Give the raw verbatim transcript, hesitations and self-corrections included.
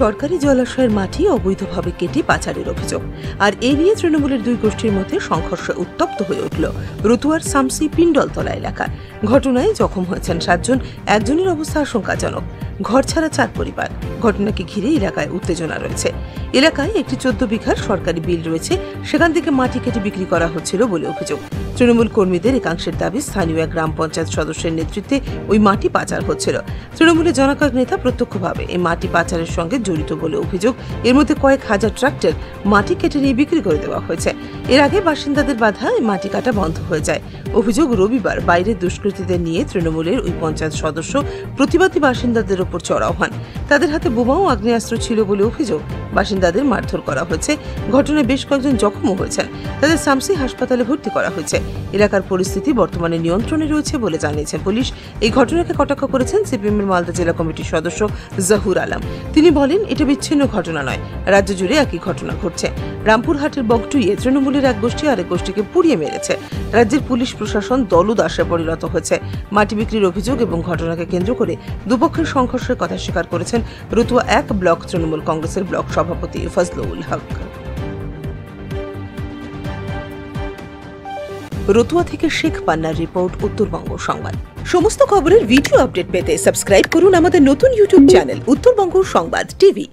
সরকারি জলাশয়ের মাটি অবৈধভাবে কেটে পাচারের অভিযোগ। আর এ নিয়ে তৃণমূলের দুই গোষ্ঠীর মধ্যে সংঘর্ষে উত্তপ্ত হয়ে উঠল রতুয়ার সামসি পিণ্ডলতলা এলাকা। ঘটনায় জখম হয়েছেন সাতজন, একজনের অবস্থা আশঙ্কাজনক। ঘর ছাড়া চার পরিবার। ঘটনাকে ঘিরে এলাকায় উত্তেজনা রয়েছে। এলাকায় একটি চোদ্দ বিঘার সরকারি বিল রয়েছে, সেখান থেকে মাটি কেটে বিক্রি করা হচ্ছিল বলে অভিযোগ। তৃণমূল কর্মীদের একাংশের দাবি, স্থানীয় এক গ্রাম পঞ্চায়েত সদস্যের নেতৃত্বে ওই মাটি পাচার হচ্ছিল। তৃণমূলের জনকাক নেতা প্রত্যক্ষভাবে এই মাটি পাচারের সঙ্গে জড়িত বলে অভিযোগ। এর মধ্যে কয়েক হাজার ট্রাক্টর মাটি কেটে নিয়ে বিক্রি করে দেওয়া হয়েছে। এর আগে বাসিন্দাদের বাধা মাটি কাটা বন্ধ হয়ে যায়। অভিযোগ, রবিবার বাইরের দুষ্কৃতীদের নিয়ে তৃণমূলের ওই পঞ্চায়েত সদস্য প্রতিবাদী বাসিন্দাদের ওপর চড়াও হন। তাদের হাতে বোমা ও আগ্নেয়াস্ত্র ছিল বলে অভিযোগ। বাসিন্দাদের মারধর করা হয়েছে। ঘটনায় বেশ কয়েকজন জখমও হয়েছেন। তাদের সামসি হাসপাতালে ভর্তি করা হয়েছে। এলাকার পরিস্থিতি বর্তমানে নিয়ন্ত্রণে রয়েছে বলে জানিয়েছে পুলিশ। এই ঘটনাকে কটাক্ষ করেছেন সিপিএম এর মালদা জেলা কমিটির সদস্য জহুর আলম। তিনি বলেন, এটা বিচ্ছিন্ন ঘটনা নয়, রাজ্য জুড়ে একই ঘটনা ঘটছে। রামপুরহাটের বগটুইয়ে তৃণমূলের এক গোষ্ঠী আরেক গোষ্ঠীকে পুড়িয়ে মেরেছে। রাজ্যের পুলিশ প্রশাসন দলদাসে পরিণত হয়েছে। মাটি বিক্রির অভিযোগ এবং ঘটনাকে কেন্দ্র করে দুপক্ষের সংঘর্ষের কথা স্বীকার করেছেন রতুয়া এক ব্লক তৃণমূল কংগ্রেসের ব্লক সভাপতি ফজলুল হক। রতুয়া থেকে শেখ পান্নার রিপোর্ট, উত্তরবঙ্গ সংবাদ। সমস্ত খবরের ভিডিও আপডেট পেতে সাবস্ক্রাইব করুন আমাদের নতুন ইউটিউব চ্যানেল উত্তরবঙ্গ সংবাদ টিভি।